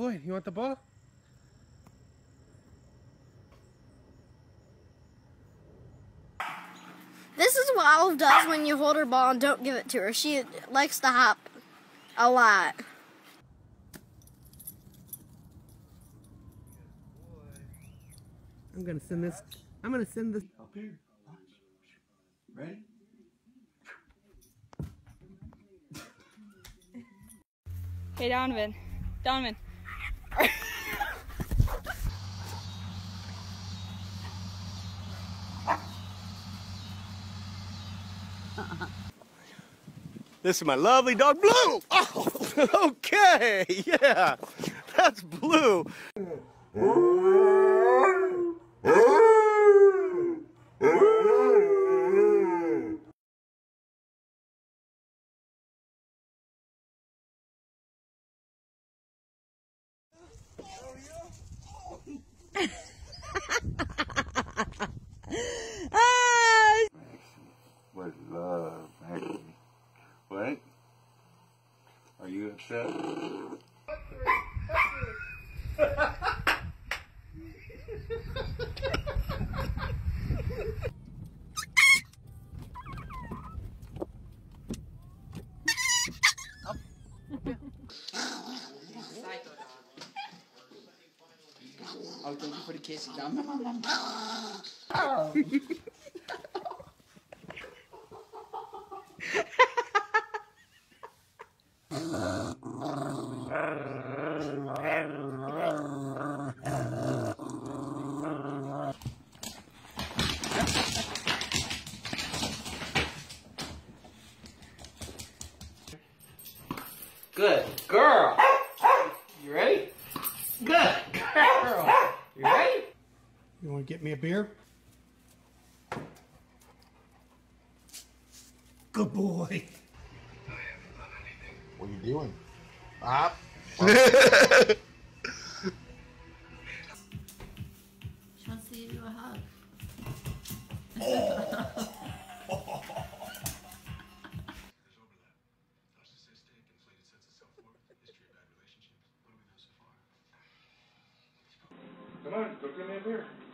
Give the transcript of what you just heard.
Boyd, you want the ball? This is what Olive does when you hold her ball and don't give it to her. She likes to hop a lot. I'm gonna send this. I'm gonna send this. Up here. Ready? Hey, Donovan. Donovan. This is my lovely dog, Blue. Oh, okay. Yeah, that's Blue. What love, man. What? Are you upset? Oh, thank you for the kiss. Oh. Good girl. You ready? Good girl. You ready? You want to get me a beer? Good boy. I haven't done anything. What are you doing? Ah. She wants to give you a hug. Oh. Come on, go get me a beer.